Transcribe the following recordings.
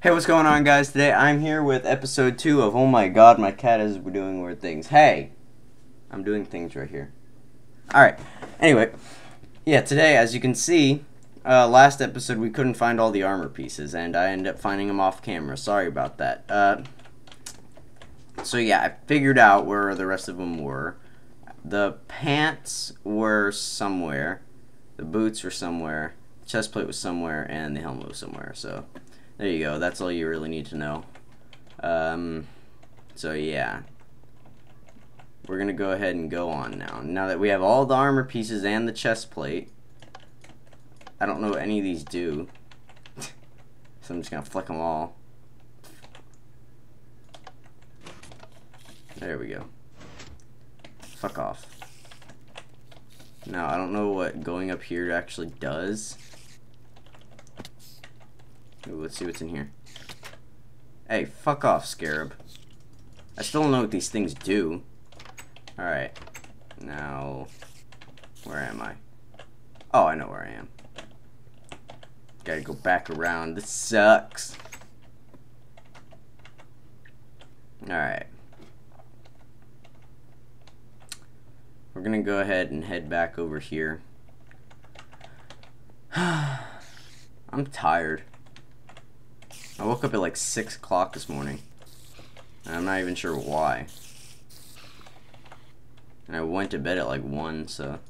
Hey, what's going on, guys? Today I'm here with episode 2 of Oh My God, My Cat Is Doing Weird Things. Hey! I'm doing things right here. Alright, anyway. Yeah, today, as you can see, last episode we couldn't find all the armor pieces, and I ended up finding them off camera. Sorry about that. So yeah, I figured out where the rest of them were. The pants were somewhere, the boots were somewhere, the chest plate was somewhere, and the helmet was somewhere, so... There you go, that's all you really need to know. So yeah. We're gonna go ahead and go on now. Now that we have all the armor pieces and the chest plate, I don't know what any of these do. So I'm just gonna flick them all. There we go. Fuck off. Now, I don't know what going up here actually does. Ooh, let's see what's in here. Hey, fuck off, scarab. I still don't know what these things do. Alright. Now, where am I? Oh, I know where I am. Gotta go back around. This sucks. Alright. We're gonna go ahead and head back over here. I'm tired. I woke up at like 6 o'clock this morning, and I'm not even sure why. And I went to bed at like 1, so...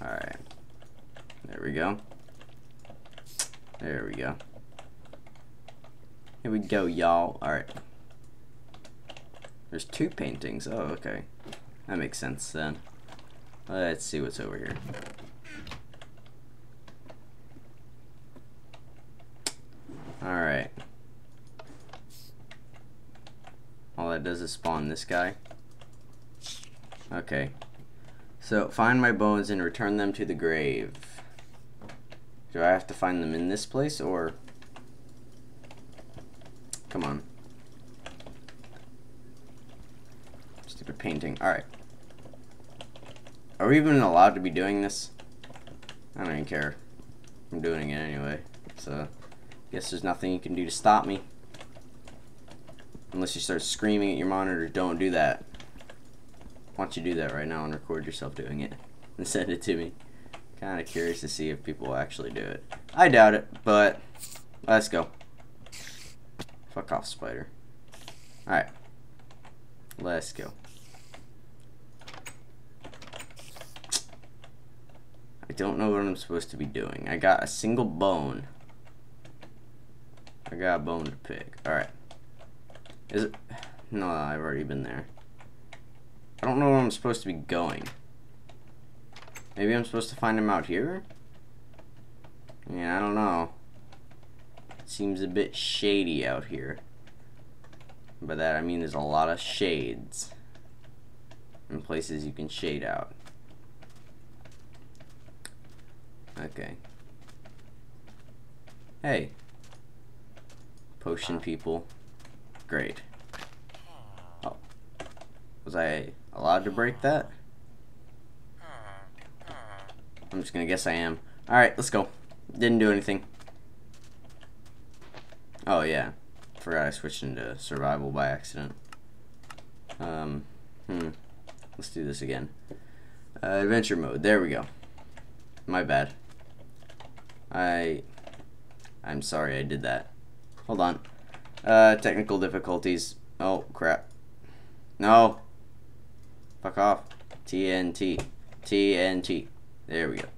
Alright. There we go. There we go. Here we go, y'all. Alright. There's 2 paintings. Oh, okay. That makes sense then. Let's see what's over here. Alright. All that does is spawn this guy. Okay. So, find my bones and return them to the grave. Do I have to find them in this place, or... Come on. Stupid painting. Alright. Are we even allowed to be doing this? I don't even care. I'm doing it anyway, so... Guess there's nothing you can do to stop me. Unless you start screaming at your monitor, don't do that. Why don't you do that right now and record yourself doing it and send it to me? Kind of curious to see if people will actually do it. I doubt it, but let's go. Fuck off, spider. Alright. Let's go. I don't know what I'm supposed to be doing. I got a single bone. I got a bone to pick. Alright. Is it... No, I've already been there. I don't know where I'm supposed to be going. Maybe I'm supposed to find him out here? Yeah, I don't know. It seems a bit shady out here. By that I mean there's a lot of shades. And places you can shade out. Okay. Hey. Potion people. Great. Oh. Was I allowed to break that? I'm just gonna guess I am. Alright, let's go. Didn't do anything. Oh, yeah. Forgot I switched into survival by accident. Let's do this again. Adventure mode. There we go. My bad. I'm sorry I did that. Hold on. Technical difficulties. Oh, crap. No. Fuck off. TNT. TNT. There we go.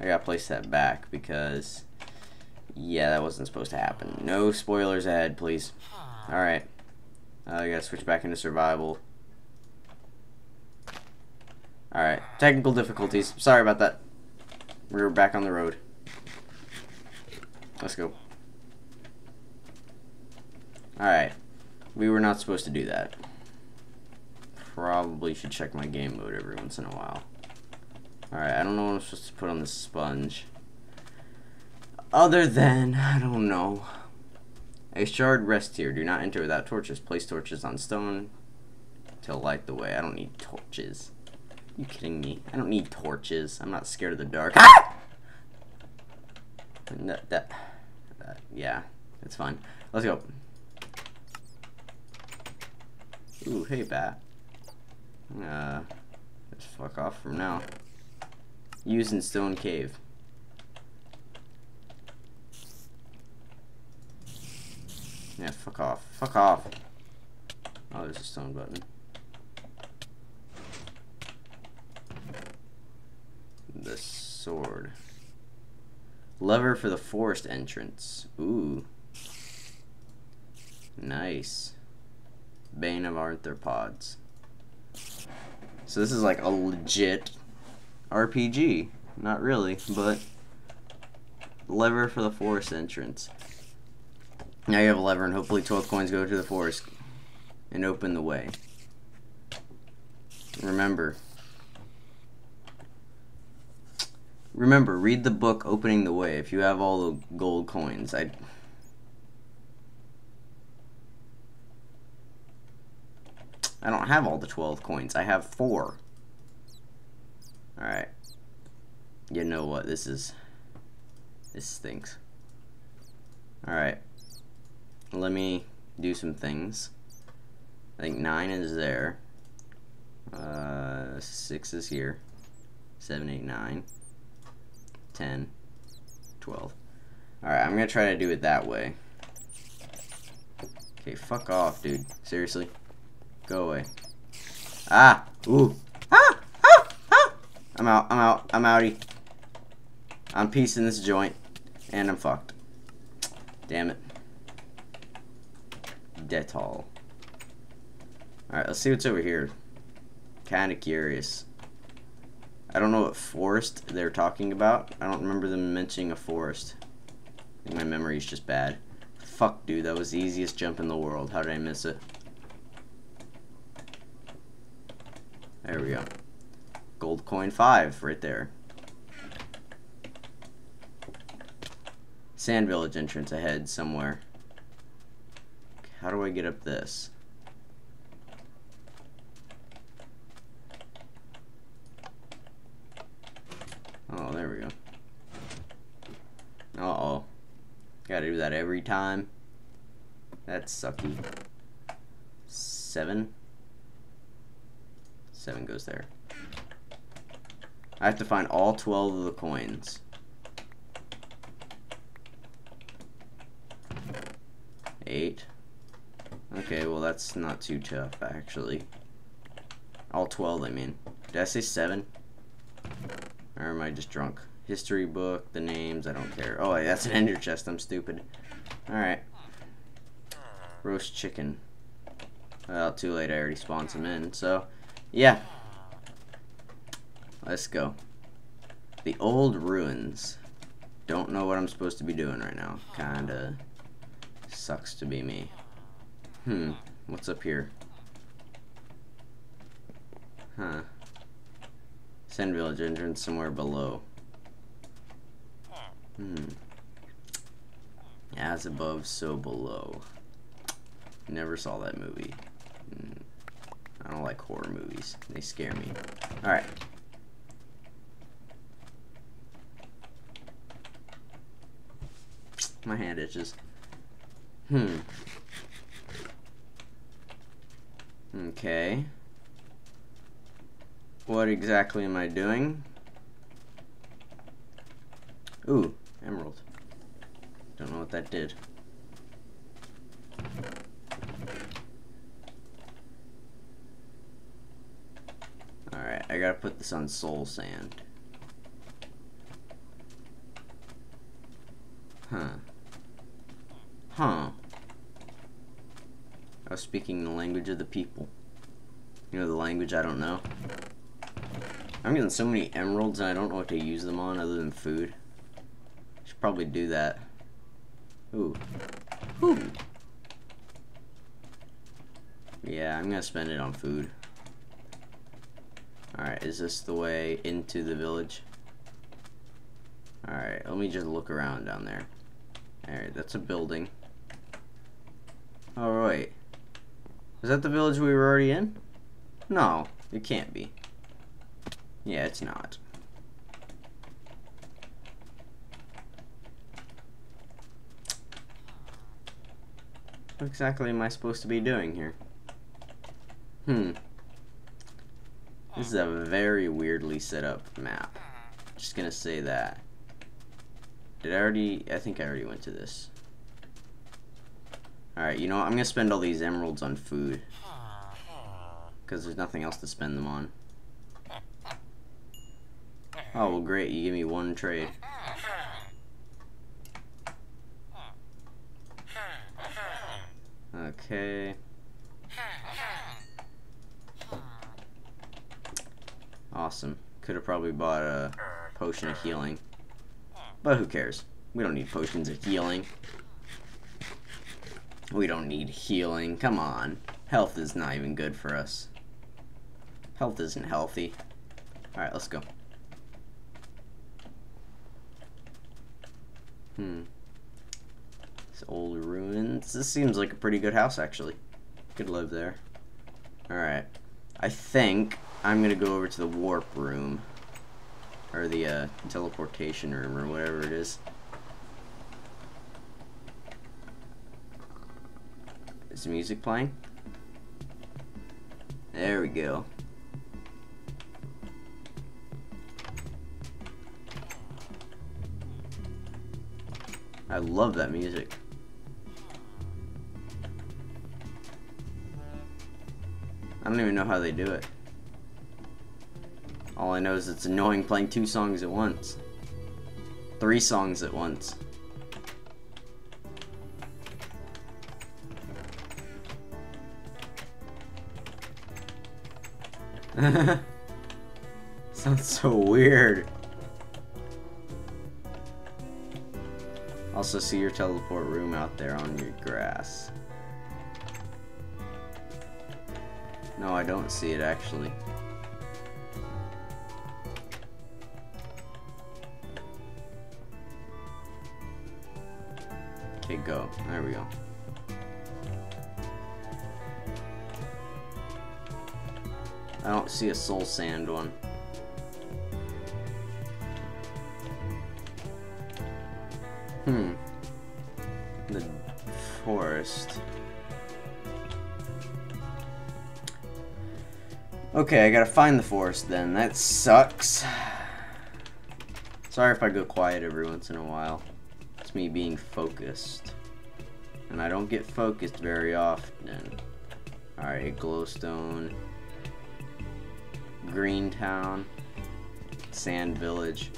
I gotta place that back because... Yeah, that wasn't supposed to happen. No spoilers ahead, please. Alright. I gotta switch back into survival. Alright. Technical difficulties. Sorry about that. We're back on the road. Let's go. Alright, we were not supposed to do that. Probably should check my game mode every once in a while. Alright, I don't know what I'm supposed to put on the sponge. Other than, I don't know. A shard rests here. Do not enter without torches. Place torches on stone to light the way. I don't need torches. Are you kidding me? I don't need torches. I'm not scared of the dark. Ah! Yeah, it's fine. Let's go. Ooh, hey, bat. Just fuck off from now. Using stone cave. Yeah, fuck off. Fuck off. Oh, there's a stone button. The sword. Lever for the forest entrance. Ooh. Nice. Bane of arthropods. So this is like a legit RPG. Not really, but lever for the forest entrance. Now you have a lever and hopefully 12 coins go to the forest and open the way. Remember, read the book Opening the Way if you have all the gold coins. I don't have all the 12 coins. I have 4. Alright. You know what? This stinks. Alright. Let me do some things. I think 9 is there. 6 is here. 7, 8, 9. 10, 12. Alright, I'm gonna try to do it that way. Okay, fuck off, dude. Seriously. Go away. Ah! Ooh! Ah! Ah! Ah! I'm out. I'm out. I'm outie. I'm piecing this joint. And I'm fucked. Damn it. Dettol. Alright, let's see what's over here. Kinda curious. I don't know what forest they're talking about. I don't remember them mentioning a forest. I think my memory's just bad. Fuck, dude, that was the easiest jump in the world. How did I miss it? There we go. Gold coin 5 right there. Sand village entrance ahead somewhere. How do I get up this? Oh, there we go. Uh-oh. Gotta do that every time. That's sucky. 7. 7 goes there. I have to find all 12 of the coins. 8. Okay, well that's not too tough, actually. All 12, I mean. Did I say 7? Or am I just drunk? History book, the names, I don't care. Oh, that's an ender chest, I'm stupid. Alright. Roast chicken. Well, too late, I already spawned some in, so... yeah. Let's go. The old ruins. Don't know what I'm supposed to be doing right now. Kinda sucks to be me. What's up here? Huh. Sand village entrance somewhere below. As above, so below. Never saw that movie. I don't like horror movies. They scare me. Alright. My hand itches. Okay. What exactly am I doing? Ooh, emerald. Don't know what that did. Alright, I gotta put this on soul sand. Huh. I was speaking the language of the people. You know, the language I don't know. I'm getting so many emeralds and I don't know what to use them on other than food. Should probably do that. Ooh. Ooh. Yeah, I'm gonna spend it on food. Alright, is this the way into the village? Alright, let me just look around down there. Alright, that's a building. Alright. Is that the village we were already in? No, it can't be. Yeah, it's not. What exactly am I supposed to be doing here? This is a very weirdly set up map. Just gonna say that. Did I already? I think I already went to this. Alright, you know what? I'm gonna spend all these emeralds on food. Because there's nothing else to spend them on. Oh, well, great. You give me one trade. Okay. Awesome. Could have probably bought a potion of healing. But who cares? We don't need potions of healing. We don't need healing. Come on. Health is not even good for us. Health isn't healthy. Alright, let's go. It's old ruins. This seems like a pretty good house, actually. Could live there. Alright. I think I'm gonna go over to the warp room. Or the teleportation room, or whatever it is. Is the music playing? There we go. I love that music. I don't even know how they do it. All I know is it's annoying playing two songs at once. Three songs at once. Sounds so weird. Also see your teleport room out there on your grass. No, I don't see it actually. Okay, go. There we go. I don't see a soul sand one. The forest. Okay, I gotta find the forest then. That sucks. Sorry if I go quiet every once in a while. It's me being focused. And I don't get focused very often. Alright, glowstone. Green Town, Sand Village,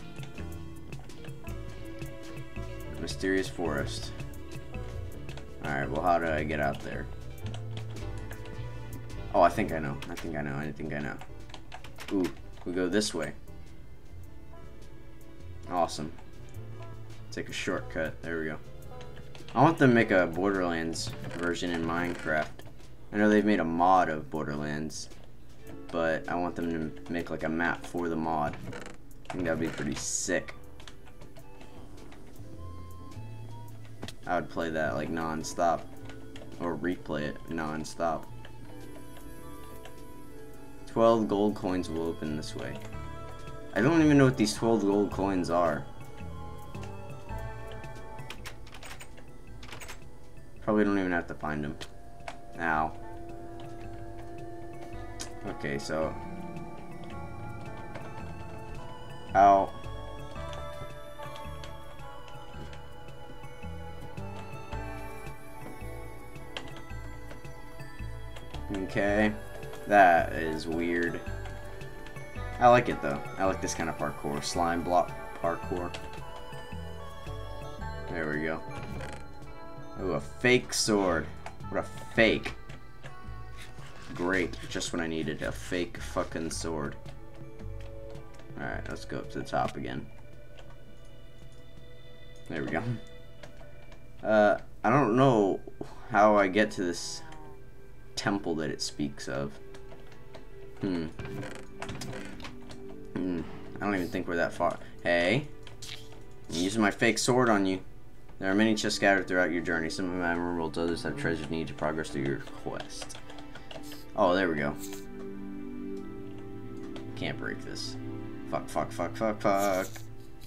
Mysterious Forest. Alright, well, how do I get out there? Oh, I think I know. I think I know. Ooh, we go this way. Awesome. Take a shortcut. There we go. I want them to make a Borderlands version in Minecraft. I know they've made a mod of Borderlands, but I want them to make like a map for the mod. I think that'd be pretty sick. I would play that like non-stop, or replay it non-stop. 12 gold coins will open this way. I don't even know what these 12 gold coins are. Probably don't even have to find them. Ow. Okay, so. Ow. Okay. That is weird. I like it though. I like this kind of parkour. Slime block parkour. There we go. Ooh, a fake sword. What a fake. Great, just when I needed a fake fucking sword. Alright, let's go up to the top again. There we go. I don't know how I get to this temple that it speaks of. I don't even think we're that far. Hey, I'm using my fake sword on you. There are many chests scattered throughout your journey. Some of my emeralds, others have treasures you need to progress through your quest. Oh, there we go. Can't break this. Fuck, fuck, fuck, fuck, fuck.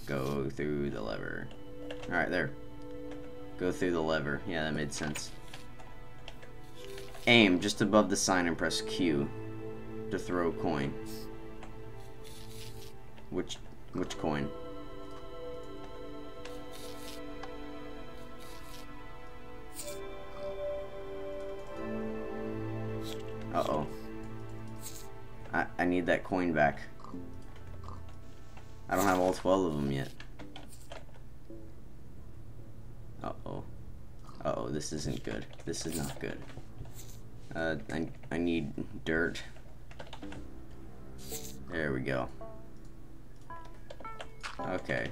Go through the lever. Alright, there. Go through the lever. Yeah, that made sense. Aim just above the sign and press Q to throw a coin. Which coin? Uh-oh. I need that coin back. I don't have all 12 of them yet. Uh-oh. Uh-oh, this isn't good. This is not good. I need dirt. There we go. Okay.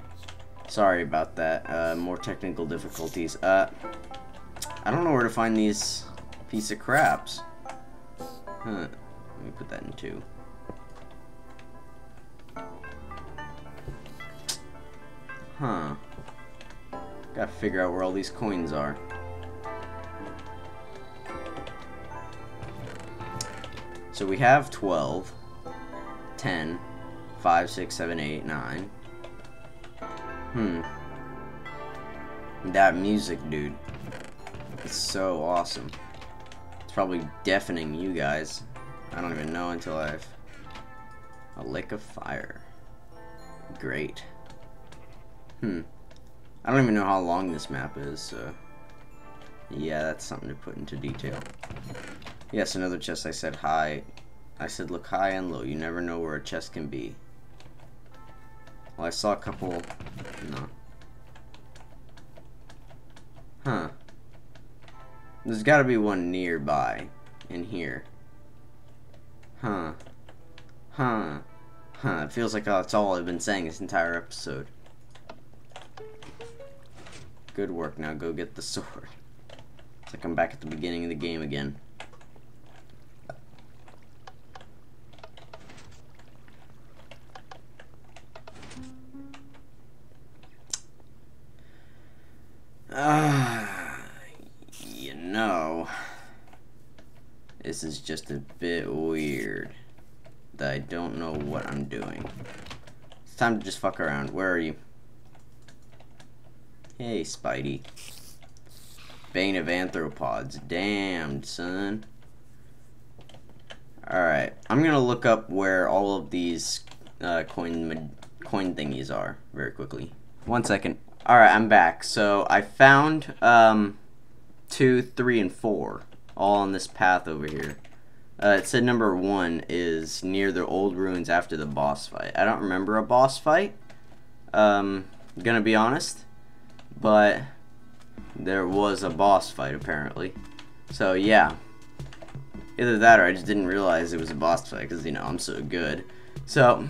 Sorry about that. More technical difficulties. I don't know where to find these piece of craps. Huh. Let me put that in 2. Huh. Gotta figure out where all these coins are. So we have 12, 10, 5, 6, 7, 8, 9. That music, dude. It's so awesome. It's probably deafening you guys. I don't even know until I've... A lake of fire. Great. I don't even know how long this map is, so... Yeah, that's something to put into detail. Yes, another chest. I said high. I said look high and low. You never know where a chest can be. Well, I saw a couple. No. Huh. There's got to be one nearby in here. Huh. It feels like that's all I've been saying this entire episode. Good work. Now go get the sword. It's like I'm back at the beginning of the game again. You know, this is just a bit weird that I don't know what I'm doing. It's time to just fuck around. Where are you? Hey, Spidey. Bane of Anthropods. Damn, son. Alright, I'm gonna look up where all of these coin thingies are very quickly. 1 second. Alright, I'm back. So I found 2, 3, and 4 all on this path over here. It said number 1 is near the old ruins after the boss fight. I don't remember a boss fight, gonna be honest, but there was a boss fight apparently. So yeah, either that or I just didn't realize it was a boss fight because, you know, I'm so good. So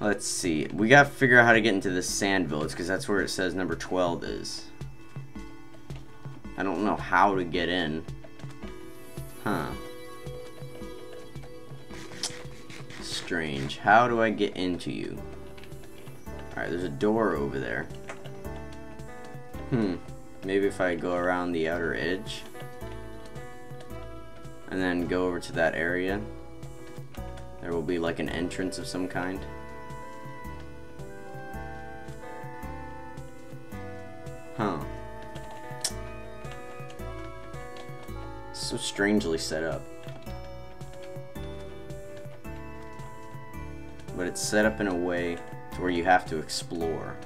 let's see. We gotta figure out how to get into this sand village because that's where it says number 12 is. I don't know how to get in. Huh. Strange. How do I get into you? Alright, there's a door over there. Maybe if I go around the outer edge and then go over to that area, there will be like an entrance of some kind. Huh. So strangely set up. But it's set up in a way to where you have to explore.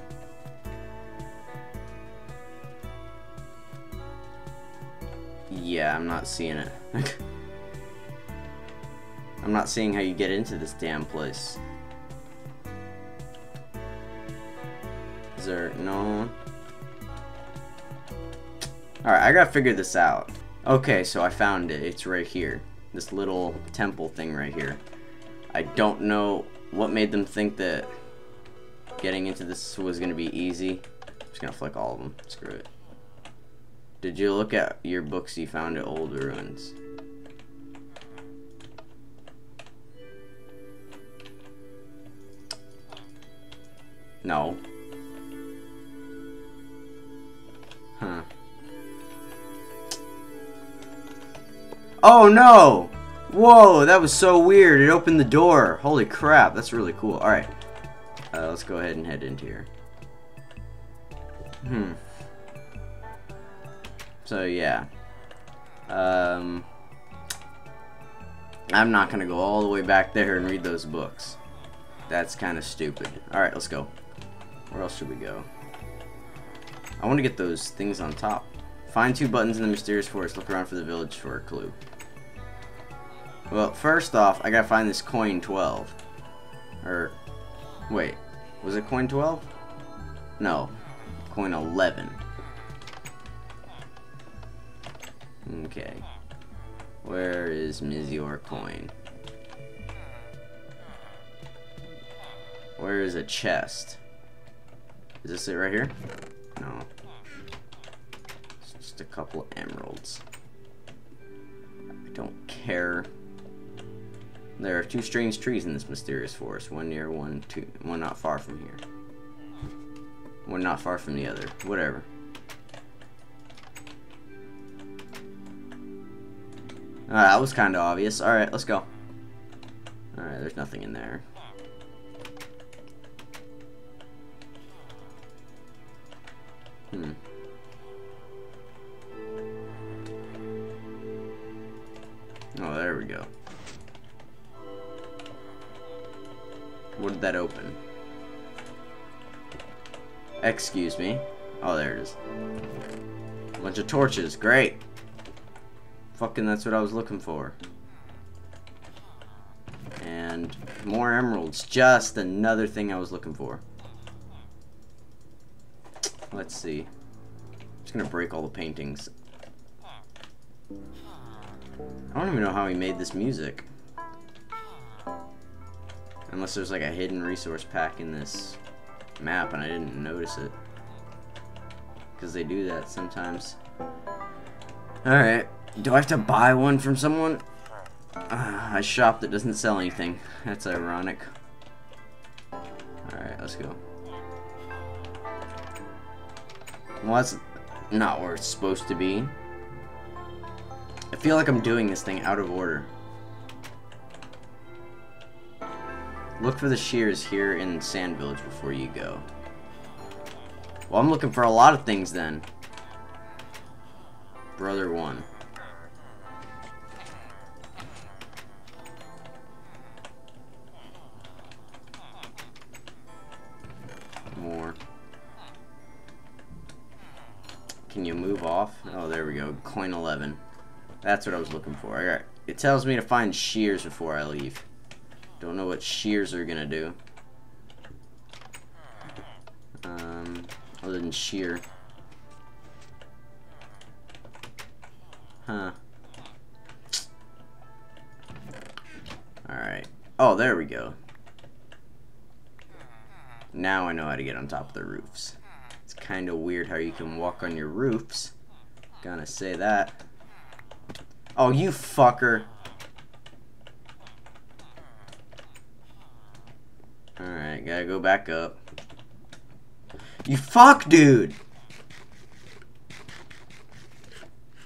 Yeah, I'm not seeing it. I'm not seeing how you get into this damn place. Is there no... Alright, I gotta figure this out. Okay, so I found it. It's right here. This little temple thing right here. I don't know what made them think that getting into this was gonna be easy. I'm just gonna flick all of them. Screw it. Did you look at your books you found at old ruins? No. Huh. Oh no! Whoa, that was so weird. It opened the door. Holy crap, that's really cool. Alright. Let's go ahead and head into here. So yeah. I'm not gonna go all the way back there and read those books. That's kind of stupid. Alright, let's go. Where else should we go? I want to get those things on top. Find two buttons in the mysterious forest. Look around for the village for a clue. Well, first off, I gotta find this coin 12. Or, wait, was it coin 12? No, coin 11. Okay. Where is Ms. Your coin? Where is a chest? Is this it right here? No. It's just a couple of emeralds. I don't care. There are two strange trees in this mysterious forest. One near, one not far from here. One not far from the other. Whatever. That was kind of obvious. Alright, let's go. Alright, there's nothing in there. Oh, there we go. What did that open? Excuse me. Oh, there it is. A bunch of torches. Great. Fucking, that's what I was looking for. And more emeralds. Just another thing I was looking for. Let's see. I'm just gonna break all the paintings. I don't even know how he made this music. Unless there's like a hidden resource pack in this map and I didn't notice it. Because they do that sometimes. Alright. Do I have to buy one from someone? A shop that doesn't sell anything. That's ironic. Alright, let's go. Well, that's not where it's supposed to be. I feel like I'm doing this thing out of order. Look for the shears here in Sand Village before you go. Well, I'm looking for a lot of things then. Brother one. More. Can you move off? Oh, there we go. Coin 11. That's what I was looking for. Alright. It tells me to find shears before I leave. Don't know what shears are gonna do. Other than shear. Huh. Alright. Oh, there we go. Now I know how to get on top of the roofs. It's kinda weird how you can walk on your roofs. Gonna say that. Oh, you fucker. Alright, gotta go back up. You fuck, dude!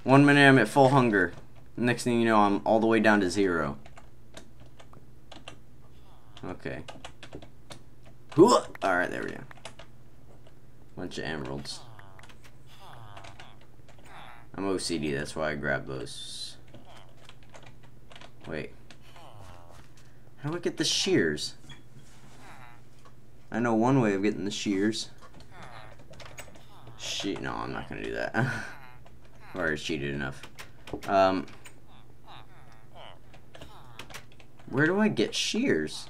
1 minute I'm at full hunger. Next thing you know, I'm all the way down to 0. Okay. Alright, there we go. Bunch of emeralds. I'm OCD, that's why I grabbed those. Wait. How do I get the shears? I know one way of getting the shears. No, I'm not gonna do that. I've already cheated enough. Where do I get shears?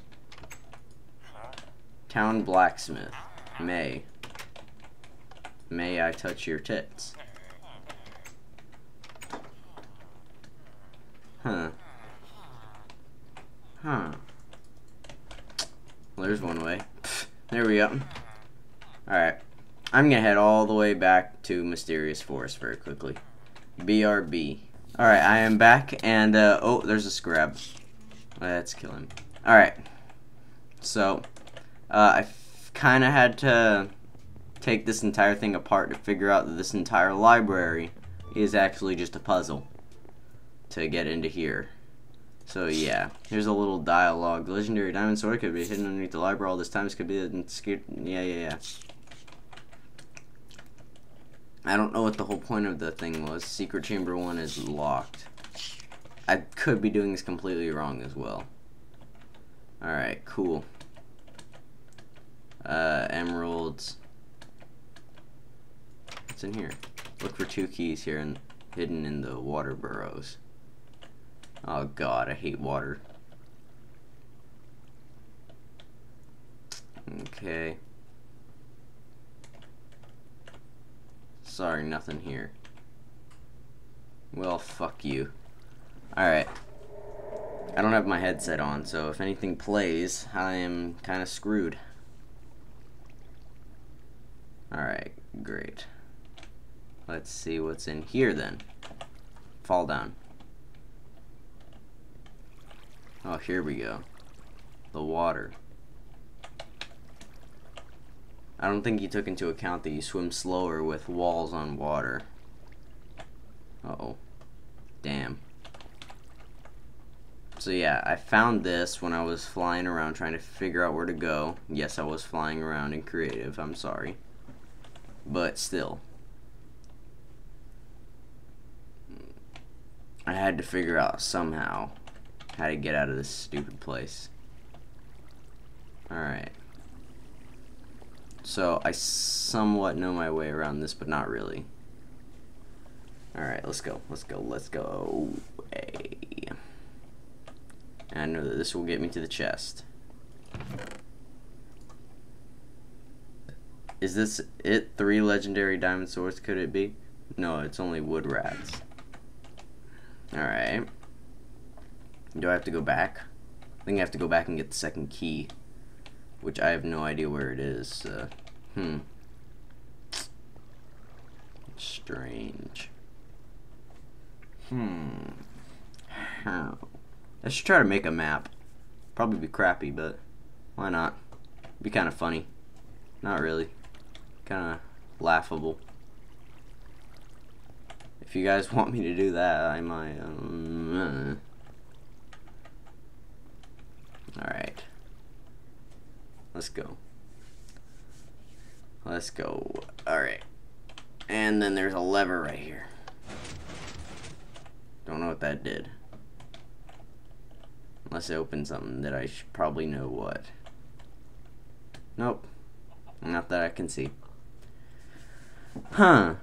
Town blacksmith. May. May I touch your tits? Huh. Huh. Well, there's one way. There we go. Alright. I'm gonna head all the way back to Mysterious Forest very quickly. BRB. Alright, I am back, and, oh, there's a scrab. Let's kill him. Alright. So, I kinda had to take this entire thing apart to figure out that this entire library is actually just a puzzle to get into here. So yeah, here's a little dialogue. The legendary diamond sword could be hidden underneath the library all this time. This could be... Yeah. I don't know what the whole point of the thing was. Secret chamber 1 is locked. I could be doing this completely wrong as well. Alright, cool. Emeralds. What's in here? Look for 2 keys here and hidden in the water burrows. Oh god, I hate water. Okay. Sorry, nothing here. Well, fuck you. Alright. I don't have my headset on, so if anything plays, I am kind of screwed. Alright, great. Let's see what's in here then. Fall down. Oh, here we go. The water. I don't think he took into account that you swim slower with walls on water. Uh-oh. Damn. So yeah, I found this when I was flying around trying to figure out where to go. Yes, I was flying around and creative, I'm sorry. But still. I had to figure out somehow how to get out of this stupid place. Alright. So, I somewhat know my way around this, but not really. Alright, let's go. Let's go. Let's go. Hey. And I know that this will get me to the chest. Is this it? 3 legendary diamond swords, could it be? No, it's only wood rats. Alright. Do I have to go back? I think I have to go back and get the 2nd key. Which I have no idea where it is. Strange. I should try to make a map. Probably be crappy, but why not? Be kind of funny. Not really. Kind of laughable. If you guys want me to do that, I might. Alright. Let's go. Let's go. Alright. And then there's a lever right here. Don't know what that did. Unless I open something that I should probably know what. Nope. Not that I can see. Huh.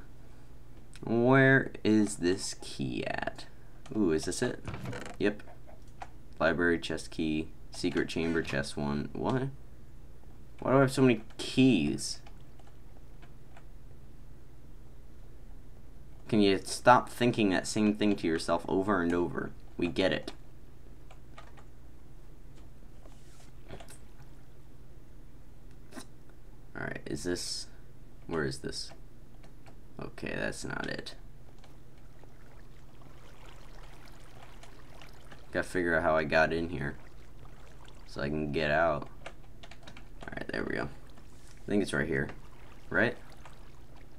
Where is this key at? Ooh, is this it? Yep. Library chest key. Secret chamber chest 1. What? Why do I have so many keys? Can you stop thinking that same thing to yourself over and over? We get it. Alright, is this... Where is this? Okay, that's not it. Gotta figure out how I got in here. So I can get out. Alright, there we go. I think it's right here. Right?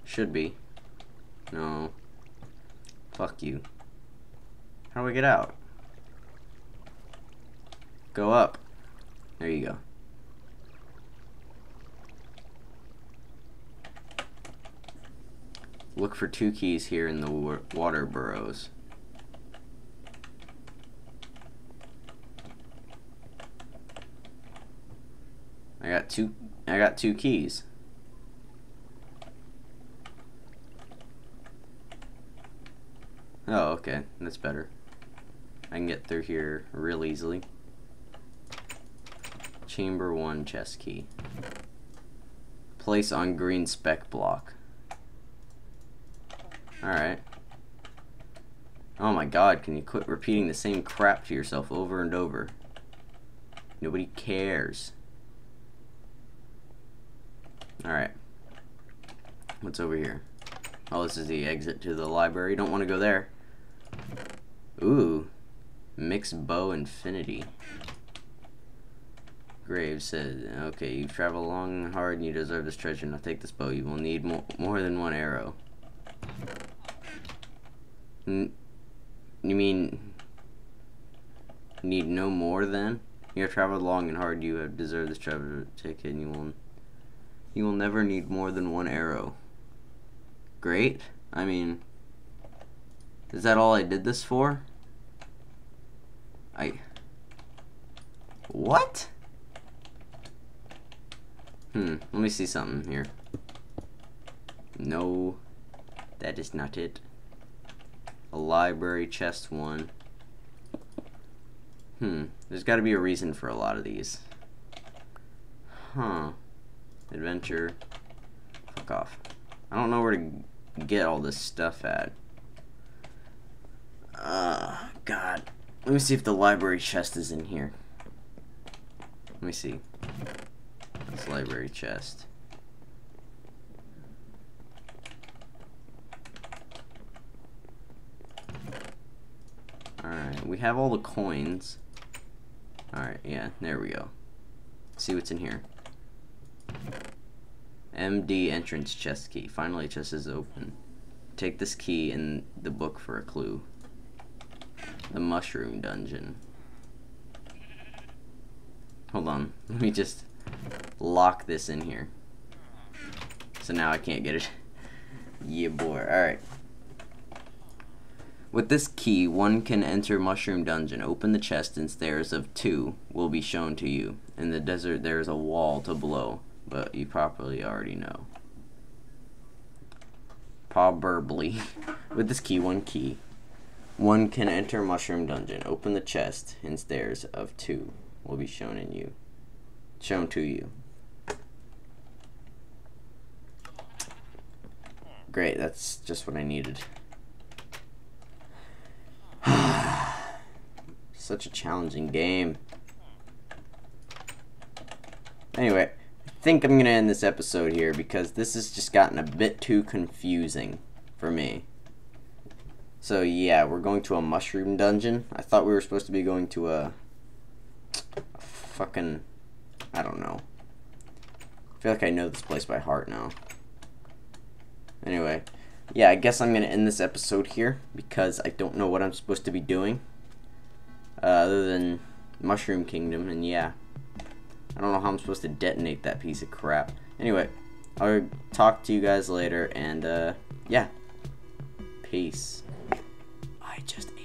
Should be. No. Fuck you. How do I get out? Go up. There you go. Look for 2 keys here in the water burrows. I got two keys. Oh, okay. That's better. I can get through here real easily. Chamber 1 chest key. Place on green spec block. Alright. Oh my god, can you quit repeating the same crap to yourself over and over? Nobody cares. Alright. What's over here? Oh, this is the exit to the library. Don't want to go there. Ooh. Mixed bow infinity. Graves said, okay, you travel long and hard and you deserve this treasure. Now take this bow. You will need more than 1 arrow. You mean need no more than? You have traveled long and hard. You have deserved this treasure. Take it and you will never need more than 1 arrow. great. I mean, is that all I did this for? What? Let me see something here. No, that is not it. A library chest one. There's got to be a reason for a lot of these. Adventure. Fuck off. I don't know where to get all this stuff at. God. Let me see if the library chest is in here. Let me see. This library chest. Alright, we have all the coins. Alright, yeah, there we go. Let's see what's in here. MD entrance chest key. Finally, chest is open. Take this key and the book for a clue. The mushroom dungeon. Hold on, let me just lock this in here. So now I can't get it. Yeah, boy. Alright. With this key, one can enter mushroom dungeon. Open the chest and stairs of 2 will be shown to you. In the desert, there is a wall to blow, but you probably already know. Probably. With this key, one can enter mushroom dungeon. Open the chest and stairs of 2 will be shown in you. Shown to you. Great, that's just what I needed. Such a challenging game. Anyway, I think I'm gonna end this episode here because this has just gotten a bit too confusing for me. So yeah, we're going to a mushroom dungeon. I thought we were supposed to be going to a fucking... I don't know. I feel like I know this place by heart now. Anyway, yeah, I guess I'm going to end this episode here because I don't know what I'm supposed to be doing other than Mushroom Kingdom, and yeah. I don't know how I'm supposed to detonate that piece of crap. Anyway, I'll talk to you guys later, and yeah. Peace. I just